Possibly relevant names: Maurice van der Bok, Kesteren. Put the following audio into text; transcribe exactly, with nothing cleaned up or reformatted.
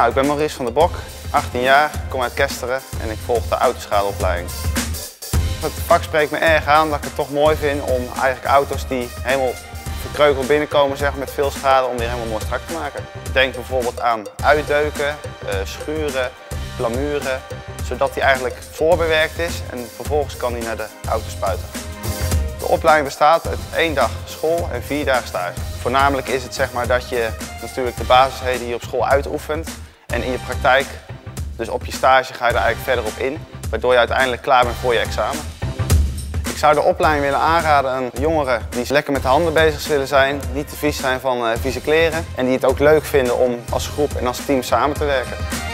Nou, ik ben Maurice van der Bok, achttien jaar, kom uit Kesteren en ik volg de autoschadeopleiding. Het vak spreekt me erg aan, dat ik het toch mooi vind om eigenlijk auto's die helemaal verkreukeld binnenkomen, zeg, met veel schade, om die helemaal mooi strak te maken. Denk bijvoorbeeld aan uitdeuken, schuren, plamuren, zodat die eigenlijk voorbewerkt is en vervolgens kan die naar de auto spuiten. De opleiding bestaat uit één dag school en vier dagen stage. Voornamelijk is het, zeg maar, dat je natuurlijk de basisheden hier op school uitoefent en in je praktijk, dus op je stage, ga je er eigenlijk verder op in, waardoor je uiteindelijk klaar bent voor je examen. Ik zou de opleiding willen aanraden aan jongeren die lekker met de handen bezig willen zijn, niet te vies zijn van uh, vieze kleren en die het ook leuk vinden om als groep en als team samen te werken.